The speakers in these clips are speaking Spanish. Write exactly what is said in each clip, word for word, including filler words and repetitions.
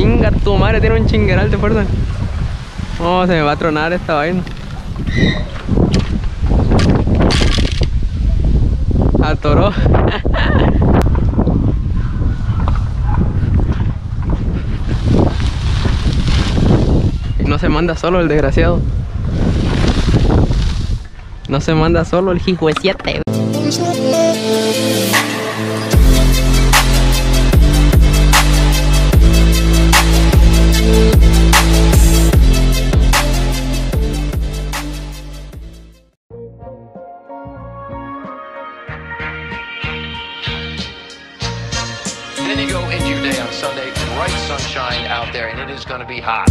Chingar tu madre, tiene un chingueral, ¿te acuerdas? Oh, se me va a tronar esta vaina. Atoró. Y no se manda solo el desgraciado. No se manda solo el hijueciete. Then you go into your day on Sunday, bright sunshine out there, and it is going to be hot.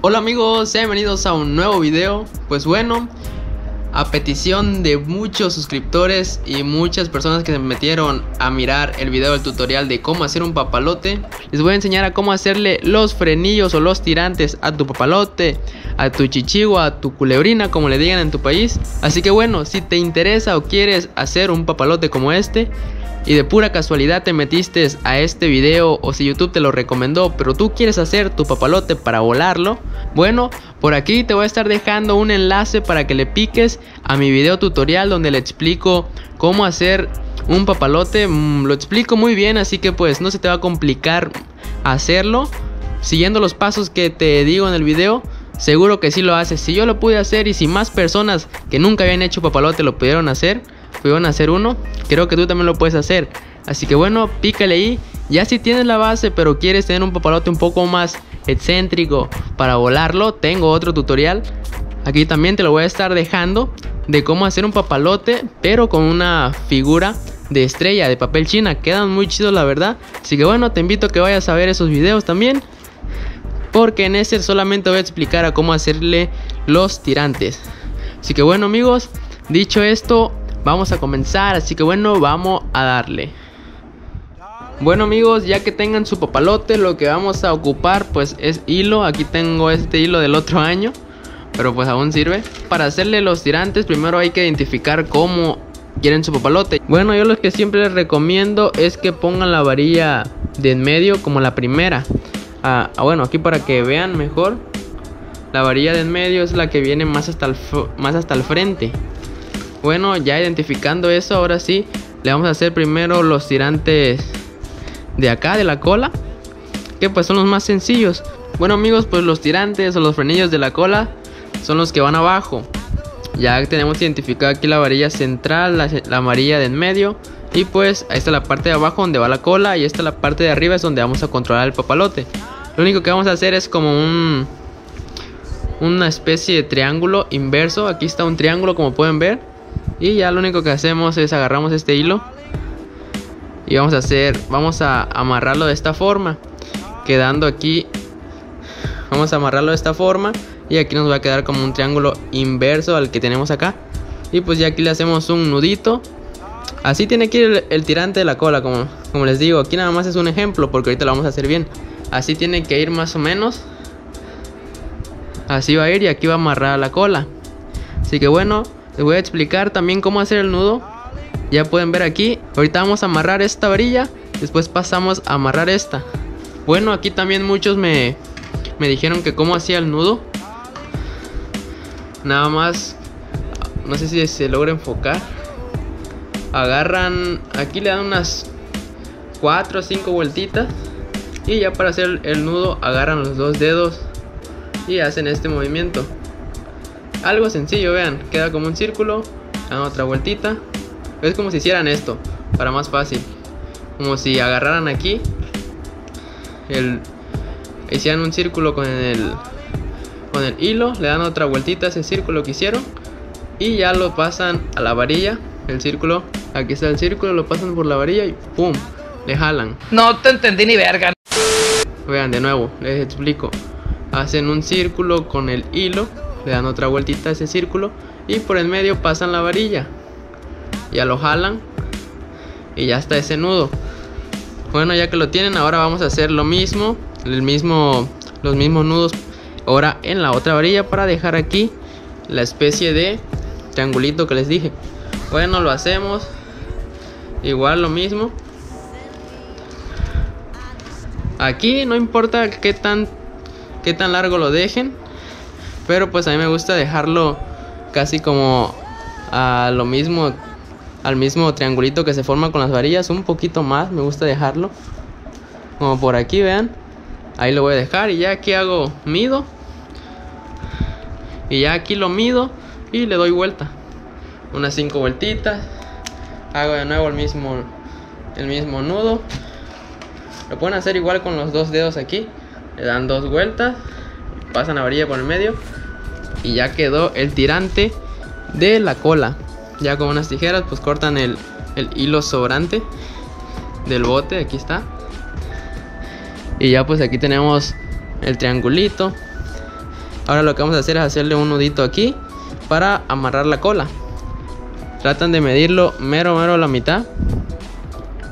Hola amigos, bienvenidos a un nuevo video. Pues bueno, a petición de muchos suscriptores y muchas personas que se metieron a mirar el video del tutorial de cómo hacer un papalote, les voy a enseñar a cómo hacerle los frenillos o los tirantes a tu papalote, a tu chichigua, a tu culebrina, como le digan en tu país. Así que bueno, si te interesa o quieres hacer un papalote como este y de pura casualidad te metiste a este video, o si YouTube te lo recomendó pero tú quieres hacer tu papalote para volarlo, bueno, por aquí te voy a estar dejando un enlace para que le piques a mi video tutorial donde le explico cómo hacer un papalote. Lo explico muy bien, así que pues no se te va a complicar hacerlo. Siguiendo los pasos que te digo en el video, seguro que sí lo haces. Si yo lo pude hacer y si más personas que nunca habían hecho papalote lo pudieron hacer, van a hacer uno, creo que tú también lo puedes hacer. Así que bueno, pícale ahí. Ya si tienes la base pero quieres tener un papalote un poco más excéntrico para volarlo, tengo otro tutorial aquí también, te lo voy a estar dejando, de cómo hacer un papalote pero con una figura de estrella de papel china. Quedan muy chidos, la verdad. Así que bueno, te invito a que vayas a ver esos videos también, porque en este solamente voy a explicar a cómo hacerle los tirantes. Así que bueno amigos, dicho esto, vamos a comenzar, así que bueno, vamos a darle. Bueno amigos, ya que tengan su papalote, lo que vamos a ocupar pues es hilo. Aquí tengo este hilo del otro año, pero pues aún sirve. Para hacerle los tirantes primero hay que identificar cómo quieren su papalote. Bueno, yo lo que siempre les recomiendo es que pongan la varilla de en medio como la primera. ah, Bueno, aquí para que vean mejor, la varilla de en medio es la que viene más hasta el, más hasta el frente. Bueno, ya identificando eso, ahora sí, le vamos a hacer primero los tirantes de acá, de la cola, que pues son los más sencillos. Bueno amigos, pues los tirantes o los frenillos de la cola son los que van abajo. Ya tenemos identificada aquí la varilla central, la, la amarilla de en medio, y pues esta es la parte de abajo donde va la cola, y esta es la parte de arriba, es donde vamos a controlar el papalote. Lo único que vamos a hacer es como un, una especie de triángulo inverso. Aquí está un triángulo, como pueden ver. Y ya lo único que hacemos es agarramos este hilo y vamos a hacer, vamos a amarrarlo de esta forma, quedando aquí, vamos a amarrarlo de esta forma, y aquí nos va a quedar como un triángulo inverso al que tenemos acá. Y pues ya aquí le hacemos un nudito. Así tiene que ir el, el tirante de la cola, como, como les digo, aquí nada más es un ejemplo porque ahorita lo vamos a hacer bien. Así tiene que ir más o menos, así va a ir, y aquí va a amarrar la cola. Así que bueno, les voy a explicar también cómo hacer el nudo. Ya pueden ver aquí, ahorita vamos a amarrar esta varilla, después pasamos a amarrar esta. Bueno, aquí también muchos me, me dijeron que cómo hacía el nudo. Nada más, no sé si se logra enfocar. Agarran, aquí le dan unas cuatro o cinco vueltitas, y ya para hacer el nudo agarran los dos dedos y hacen este movimiento. Algo sencillo, vean, queda como un círculo, dan otra vueltita. Es como si hicieran esto, para más fácil, como si agarraran aquí el, hicieran un círculo con el, con el hilo, le dan otra vueltita a ese círculo que hicieron, y ya lo pasan a la varilla. El círculo, aquí está el círculo, lo pasan por la varilla y pum, le jalan. No te entendí ni verga. Vean, de nuevo, les explico. Hacen un círculo con el hilo, le dan otra vueltita a ese círculo y por el medio pasan la varilla. ya lo jalan y ya está ese nudo. Bueno, ya que lo tienen, ahora vamos a hacer lo mismo, el mismo los mismos nudos ahora en la otra orilla para dejar aquí la especie de triangulito que les dije. Bueno, lo hacemos igual, lo mismo aquí, no importa qué tan qué tan largo lo dejen, pero pues a mí me gusta dejarlo casi como a lo mismo, al mismo triangulito que se forma con las varillas, un poquito más me gusta dejarlo, como por aquí, vean, ahí lo voy a dejar. Y ya aquí hago mido, y ya aquí lo mido y le doy vuelta unas cinco vueltitas, hago de nuevo el mismo el mismo nudo. Lo pueden hacer igual con los dos dedos aquí, le dan dos vueltas, pasan la varilla por el medio y ya quedó el tirante de la cola. Ya con unas tijeras pues cortan el, el hilo sobrante del bote, aquí está, y ya pues aquí tenemos el triangulito. Ahora lo que vamos a hacer es hacerle un nudito aquí para amarrar la cola. Tratan de medirlo mero mero la mitad,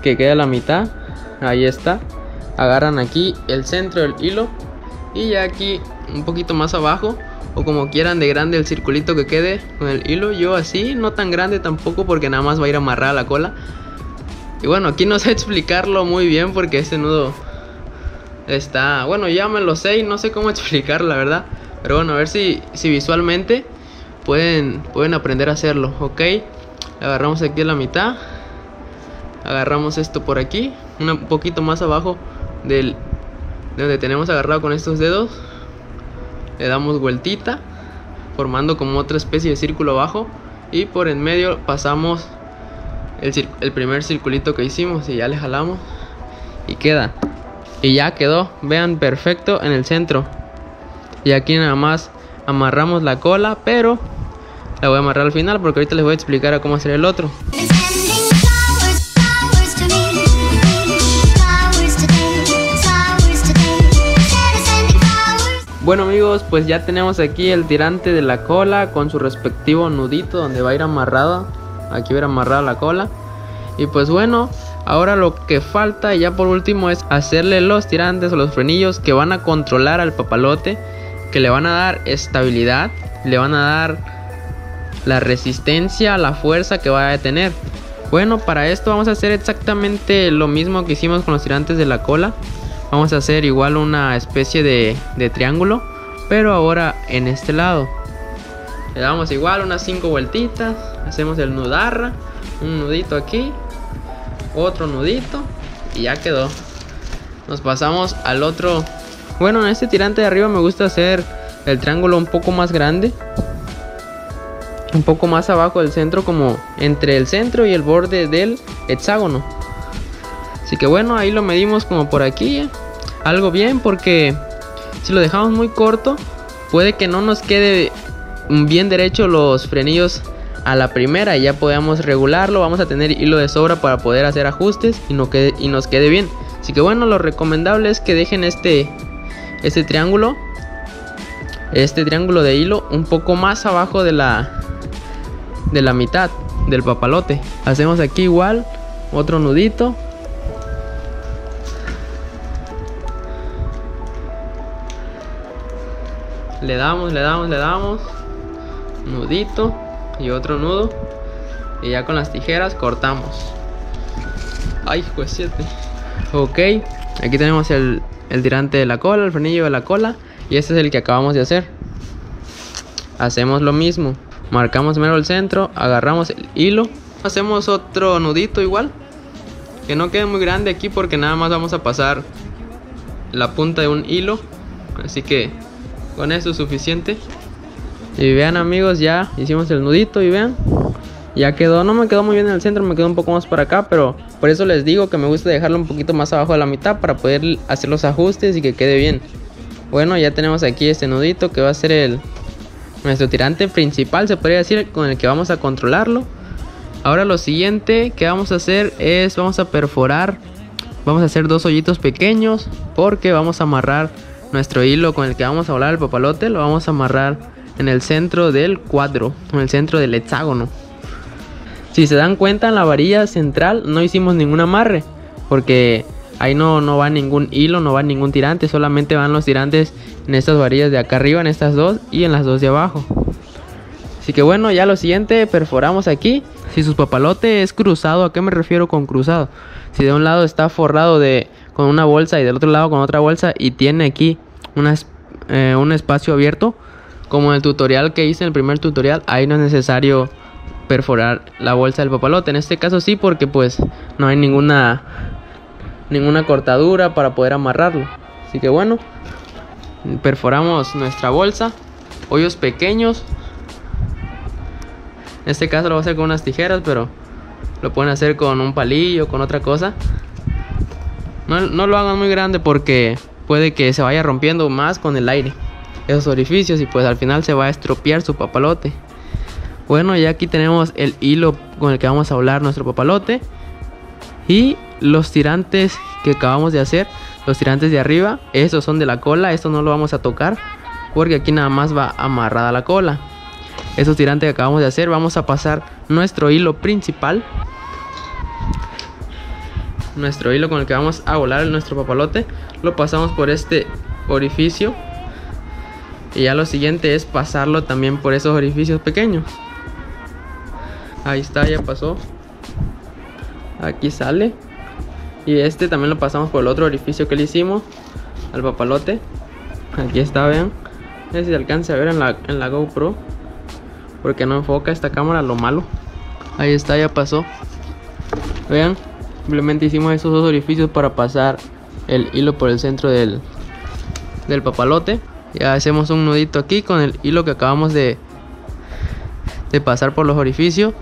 que quede la mitad, ahí está. Agarran aquí el centro del hilo y ya aquí un poquito más abajo, o como quieran de grande el circulito que quede con el hilo. Yo así, no tan grande tampoco, porque nada más va a ir amarrada la cola. Y bueno, aquí no sé explicarlo muy bien porque este nudo está, bueno, ya me lo sé y no sé cómo explicarlo la verdad, pero bueno, a ver si, si visualmente pueden, pueden aprender a hacerlo, ok. Agarramos aquí la mitad, agarramos esto por aquí, un poquito más abajo del, de donde tenemos agarrado con estos dedos, le damos vueltita formando como otra especie de círculo abajo, y por en medio pasamos el, el primer circulito que hicimos y ya le jalamos y queda. Y ya quedó, vean, perfecto en el centro. Y aquí nada más amarramos la cola, pero la voy a amarrar al final porque ahorita les voy a explicar a cómo hacer el otro. Bueno amigos, pues ya tenemos aquí el tirante de la cola con su respectivo nudito donde va a ir amarrada. Aquí va a ir amarrada la cola. Y pues bueno, ahora lo que falta ya por último es hacerle los tirantes o los frenillos que van a controlar al papalote, que le van a dar estabilidad, le van a dar la resistencia, la fuerza que va a tener. Bueno, para esto vamos a hacer exactamente lo mismo que hicimos con los tirantes de la cola. Vamos a hacer igual una especie de, de triángulo, pero ahora en este lado. Le damos igual unas cinco vueltitas, hacemos el nudarra, un nudito aquí, otro nudito y ya quedó. Nos pasamos al otro. Bueno, en este tirante de arriba me gusta hacer el triángulo un poco más grande, un poco más abajo del centro, como entre el centro y el borde del hexágono. Así que bueno, ahí lo medimos como por aquí, ¿eh? Algo bien, porque si lo dejamos muy corto puede que no nos quede bien derecho los frenillos a la primera. Ya podemos regularlo, vamos a tener hilo de sobra para poder hacer ajustes y, no quede, y nos quede bien. Así que bueno, lo recomendable es que dejen este, este triángulo este triángulo de hilo un poco más abajo de la, de la mitad del papalote. Hacemos aquí igual otro nudito. Le damos, le damos, le damos, nudito y otro nudo. Y ya con las tijeras cortamos. Ay, pues siete. Ok, aquí tenemos el, el tirante de la cola, el frenillo de la cola. Y este es el que acabamos de hacer. Hacemos lo mismo. Marcamos mero el centro, agarramos el hilo. Hacemos otro nudito igual. Que no quede muy grande aquí porque nada más vamos a pasar la punta de un hilo. Así que con eso es suficiente. Y vean amigos, ya hicimos el nudito y vean, ya quedó. No me quedó muy bien en el centro, me quedó un poco más para acá, pero por eso les digo que me gusta dejarlo un poquito más abajo de la mitad para poder hacer los ajustes y que quede bien. Bueno, ya tenemos aquí este nudito que va a ser el nuestro tirante principal, se podría decir, con el que vamos a controlarlo. Ahora lo siguiente que vamos a hacer es, vamos a perforar, vamos a hacer dos hoyitos pequeños porque vamos a amarrar nuestro hilo con el que vamos a volar el papalote. Lo vamos a amarrar en el centro del cuadro, en el centro del hexágono. Si se dan cuenta, en la varilla central no hicimos ningún amarre, porque ahí no, no va ningún hilo, no va ningún tirante, solamente van los tirantes en estas varillas de acá arriba, en estas dos y en las dos de abajo. Así que bueno, ya lo siguiente, perforamos aquí. Si su papalote es cruzado, ¿a qué me refiero con cruzado? Si de un lado está forrado de, con una bolsa y del otro lado con otra bolsa y tiene aquí una, eh, un espacio abierto, como en el tutorial que hice, en el primer tutorial, ahí no es necesario perforar la bolsa del papalote. En este caso sí, porque pues no hay ninguna ninguna cortadura para poder amarrarlo. Así que bueno, perforamos nuestra bolsa, hoyos pequeños. En este caso lo voy a hacer con unas tijeras, pero lo pueden hacer con un palillo, con otra cosa. No, no lo hagan muy grande porque puede que se vaya rompiendo más con el aire esos orificios y pues al final se va a estropear su papalote. Bueno, ya aquí tenemos el hilo con el que vamos a doblar nuestro papalote y los tirantes que acabamos de hacer, los tirantes de arriba, estos son de la cola, estos no lo vamos a tocar porque aquí nada más va amarrada la cola. Esos tirantes que acabamos de hacer, vamos a pasar nuestro hilo principal, nuestro hilo con el que vamos a volar nuestro papalote, lo pasamos por este orificio y ya lo siguiente es pasarlo también por esos orificios pequeños. Ahí está, ya pasó, aquí sale, y este también lo pasamos por el otro orificio que le hicimos al papalote. Aquí está, vean, no sé si se alcanza a ver en la, en la GoPro porque no enfoca esta cámara, lo malo. Ahí está, ya pasó. Vean, simplemente hicimos esos dos orificios para pasar el hilo por el centro del, del papalote. Ya hacemos un nudito aquí con el hilo que acabamos de, de pasar por los orificios.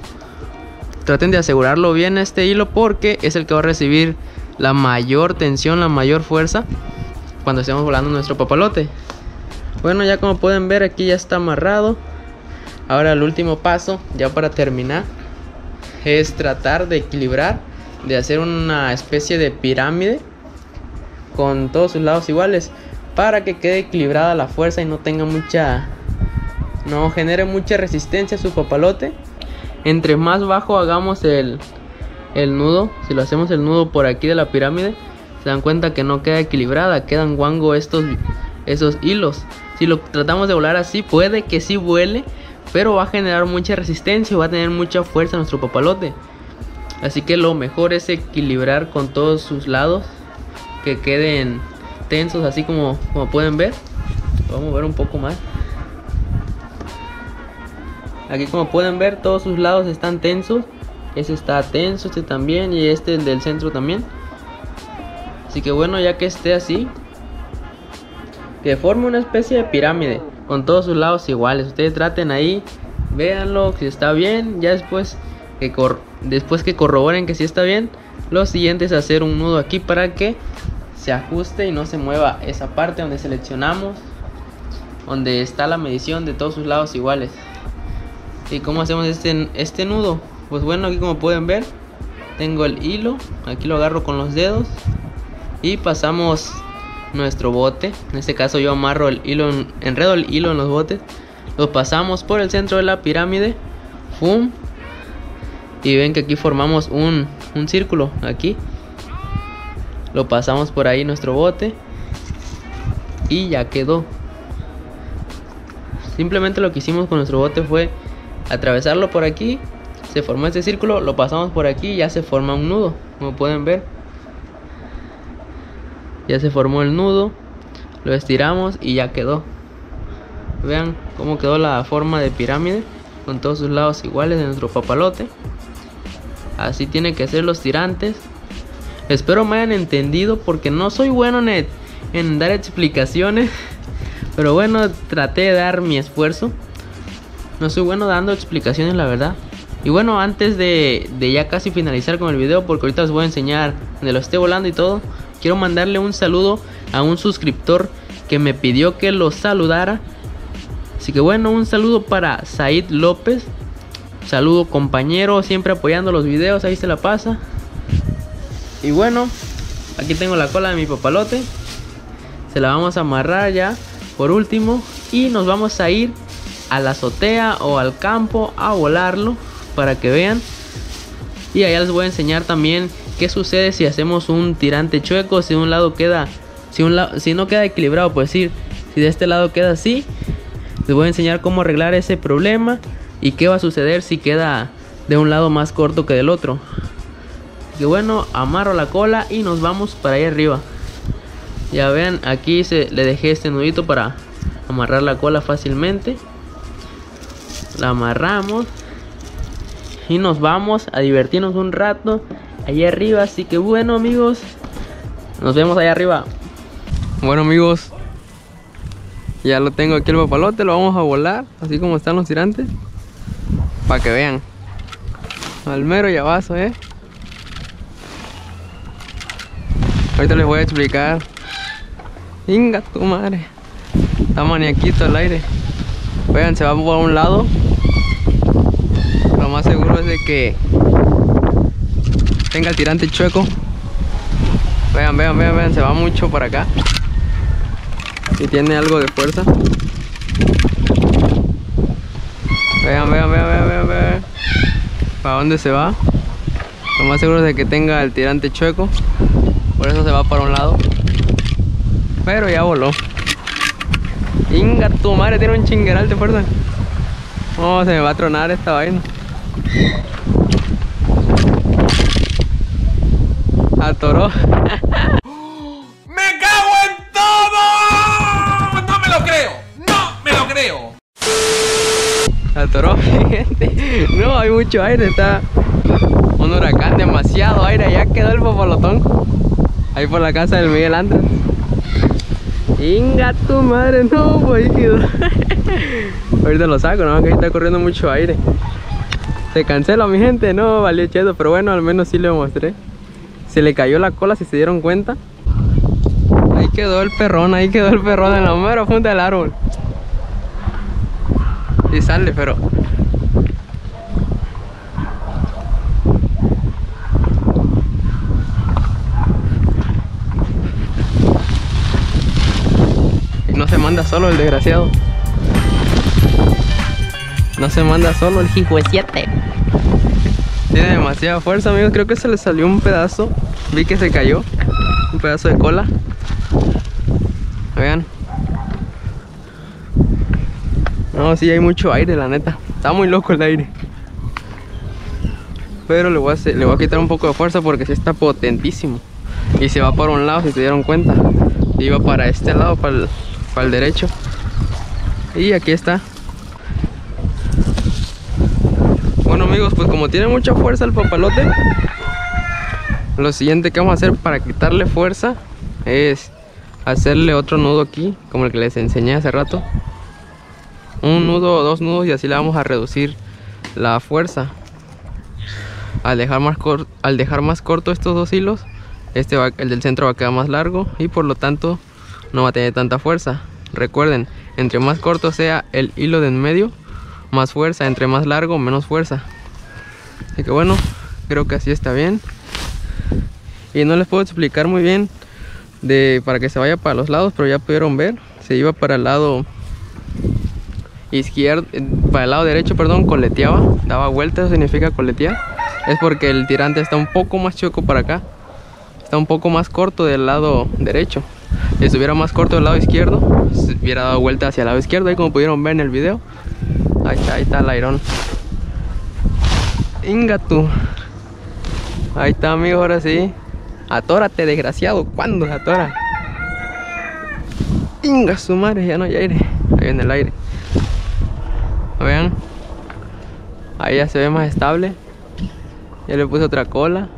Traten de asegurarlo bien este hilo porque es el que va a recibir la mayor tensión, la mayor fuerza cuando estemos volando nuestro papalote. Bueno, ya como pueden ver, aquí ya está amarrado. Ahora el último paso, ya para terminar, es tratar de equilibrar, de hacer una especie de pirámide con todos sus lados iguales para que quede equilibrada la fuerza y no tenga mucha, no genere mucha resistencia a su papalote. Entre más bajo hagamos el, el nudo, si lo hacemos el nudo por aquí de la pirámide, se dan cuenta que no queda equilibrada, quedan guango estos, esos hilos. Si lo tratamos de volar así, puede que sí vuele, pero va a generar mucha resistencia, va a tener mucha fuerza nuestro papalote. Así que lo mejor es equilibrar con todos sus lados, que queden tensos así como, como pueden ver. Lo vamos a ver un poco más. Aquí como pueden ver, todos sus lados están tensos. Ese está tenso, este también, y este del centro también. Así que bueno, ya que esté así, que forme una especie de pirámide con todos sus lados iguales. Ustedes traten ahí, véanlo si está bien. Ya después que, cor después que corroboren que sí está bien, lo siguiente es hacer un nudo aquí para que se ajuste y no se mueva esa parte donde seleccionamos, donde está la medición de todos sus lados iguales. ¿Y cómo hacemos este, este nudo? Pues bueno, aquí como pueden ver, tengo el hilo, aquí lo agarro con los dedos y pasamos nuestro bote. En este caso yo amarro el hilo, enredo el hilo en los botes, lo pasamos por el centro de la pirámide, ¡fum! Y ven que aquí formamos un, un círculo. Aquí lo pasamos por ahí nuestro bote y ya quedó. Simplemente lo que hicimos con nuestro bote fue atravesarlo por aquí, se formó este círculo, lo pasamos por aquí y ya se forma un nudo, como pueden ver. Ya se formó el nudo, lo estiramos y ya quedó. Vean cómo quedó la forma de pirámide con todos sus lados iguales de nuestro papalote. Así tienen que ser los tirantes. Espero me hayan entendido porque no soy bueno en, el, en dar explicaciones. Pero bueno, traté de dar mi esfuerzo. No soy bueno dando explicaciones, la verdad. Y bueno, antes de, de ya casi finalizar con el video, porque ahorita os voy a enseñar donde lo esté volando y todo, quiero mandarle un saludo a un suscriptor que me pidió que lo saludara. Así que bueno, un saludo para Said López. Saludo compañero, siempre apoyando los videos, ahí se la pasa. Y bueno, aquí tengo la cola de mi papalote. Se la vamos a amarrar ya por último. Y nos vamos a ir a la azotea o al campo a volarlo para que vean. Y allá les voy a enseñar también qué sucede si hacemos un tirante chueco, si un lado queda, si, un la, si no queda equilibrado, pues sí, si de este lado queda así. Les voy a enseñar cómo arreglar ese problema y qué va a suceder si queda de un lado más corto que del otro. Y bueno, amarro la cola y nos vamos para allá arriba. Ya vean, aquí se, le dejé este nudito para amarrar la cola fácilmente. La amarramos y nos vamos a divertirnos un rato allá arriba. Así que bueno, amigos, nos vemos allá arriba. Bueno, amigos, ya lo tengo aquí el papalote. Lo vamos a volar, así como están los tirantes, para que vean al mero llavazo, eh. Ahorita les voy a explicar. Inga tu madre, está maniaquito el aire. Vean, se va por un lado. Lo más seguro es de que tenga el tirante chueco. Vean, vean, vean, vean, se va mucho para acá y tiene algo de fuerza. Vean, vean, vean, vean, vean, vean. ¿Para dónde se va? Lo más seguro es de que tenga el tirante chueco, por eso se va para un lado. Pero ya voló. Inga tu madre, tiene un chingueral de fuerza. Oh, se me va a tronar esta vaina. Atoró. ¡Me cago en todo! ¡No me lo creo! ¡No me lo creo! Atoró, gente. No, hay mucho aire, está un huracán, demasiado aire. Ya quedó el papalotón ahí por la casa del Miguel Andrés. Inga tu madre, no, pues. Ahorita lo saco, no, que ahí está corriendo mucho aire. Se cancela, mi gente, no, valió cheto, pero bueno, al menos sí le mostré. Se le cayó la cola, si se dieron cuenta. Ahí quedó el perrón, ahí quedó el perrón en la mera punta del árbol. Y sale, pero... No se manda solo el desgraciado. No se manda solo el hijueciete. Tiene demasiada fuerza, amigos. Creo que se le salió un pedazo. Vi que se cayó un pedazo de cola. Vean. No, sí hay mucho aire, la neta. Está muy loco el aire. Pero le voy a, hacer, le voy a quitar un poco de fuerza porque sí está potentísimo. Y se va para un lado, si se dieron cuenta. Iba para este lado, para el... para el derecho. Y aquí está. Bueno, amigos, pues como tiene mucha fuerza el papalote, lo siguiente que vamos a hacer para quitarle fuerza es hacerle otro nudo aquí, como el que les enseñé hace rato. Un nudo o dos nudos, y así le vamos a reducir la fuerza. Al dejar más, cor al dejar más corto estos dos hilos, este va, el del centro va a quedar más largo, y por lo tanto no va a tener tanta fuerza. Recuerden, entre más corto sea el hilo de en medio, más fuerza. Entre más largo, menos fuerza. Así que bueno, creo que así está bien. Y no les puedo explicar muy bien de para que se vaya para los lados, pero ya pudieron ver, se iba para el lado izquierdo, para el lado derecho, perdón, coleteaba, daba vueltas. Eso significa coletear, es porque el tirante está un poco más chueco para acá, está un poco más corto del lado derecho. Si estuviera más corto del lado izquierdo, se hubiera dado vuelta hacia el lado izquierdo. Ahí, como pudieron ver en el video, ahí está, ahí está el airón. Inga tú. Ahí está, amigo, ahora sí. Atórate, desgraciado. ¿Cuándo se atora? Inga su madre, ya no hay aire. Ahí viene el aire. Vean, ahí ya se ve más estable. Ya le puse otra cola.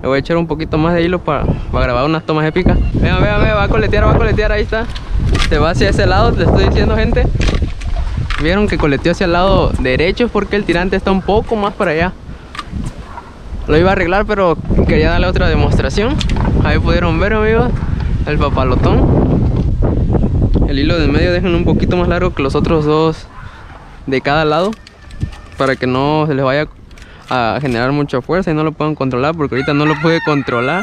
Le voy a echar un poquito más de hilo para, para grabar unas tomas épicas. Vean, vean, vean, va a coletear, va a coletear, ahí está. Se va hacia ese lado, te estoy diciendo, gente. Vieron que coleteó hacia el lado derecho porque el tirante está un poco más para allá. Lo iba a arreglar, pero quería darle otra demostración. Ahí pudieron ver, amigos, el papalotón. El hilo del medio déjenlo un poquito más largo que los otros dos de cada lado, para que no se les vaya a generar mucha fuerza y no lo pueden controlar, porque ahorita no lo pude controlar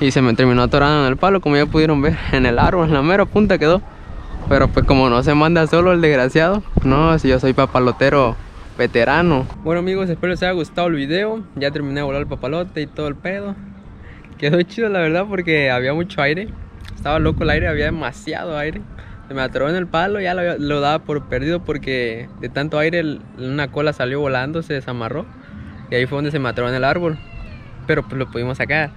y se me terminó atorando en el palo, como ya pudieron ver, en el árbol, en la mera punta quedó. Pero pues como no se manda solo el desgraciado, no, si yo soy papalotero veterano. Bueno amigos, espero les haya gustado el video. Ya terminé de volar el papalote y todo el pedo. Quedó chido la verdad porque había mucho aire. Estaba loco el aire, había demasiado aire. Se me atoró en el palo, ya lo, lo daba por perdido porque de tanto aire el, una cola salió volando, se desamarró. Y ahí fue donde se me atoró en el árbol. Pero pues lo pudimos sacar.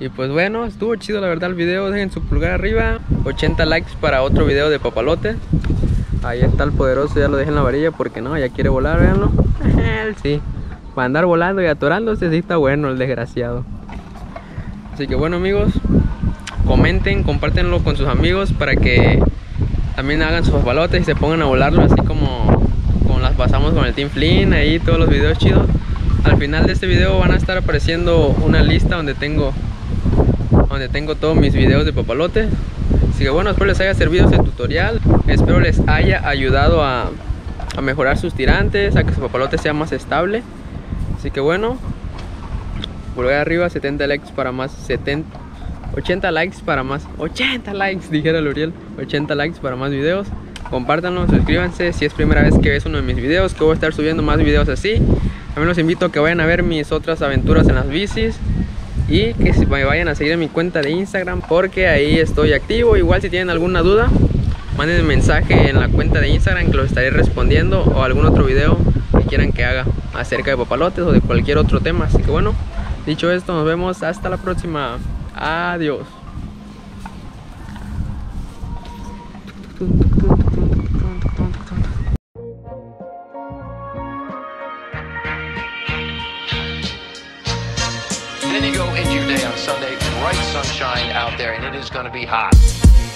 Y pues bueno, estuvo chido la verdad el video. Dejen su pulgar arriba. ochenta likes para otro video de papalote. Ahí está el poderoso, ya lo dejé en la varilla porque no, ya quiere volar, véanlo. Sí, para andar volando y atorándose sí está bueno el desgraciado. Así que bueno amigos, comenten, compártenlo con sus amigos para que también hagan sus papalotes y se pongan a volarlo así como, como las pasamos con el Team Flynn, ahí todos los videos chidos. Al final de este video van a estar apareciendo una lista donde tengo donde tengo todos mis videos de papalote. Así que bueno, espero les haya servido este tutorial. Espero les haya ayudado a, a mejorar sus tirantes, a que su papalote sea más estable. Así que bueno, pulgar arriba, setenta likes para más setenta, ochenta likes para más, ochenta likes, dijera el Uriel, ochenta likes para más videos. Compártanlo, suscríbanse si es primera vez que ves uno de mis videos, que voy a estar subiendo más videos así. También los invito a que vayan a ver mis otras aventuras en las bicis. Y que se me vayan a seguir en mi cuenta de Instagram porque ahí estoy activo. Igual si tienen alguna duda, manden mensaje en la cuenta de Instagram que los estaré respondiendo. O algún otro video que quieran que haga acerca de papalotes o de cualquier otro tema. Así que bueno, dicho esto, nos vemos hasta la próxima. Adiós. Go into your day on Sunday, bright sunshine out there, and it is going to be hot.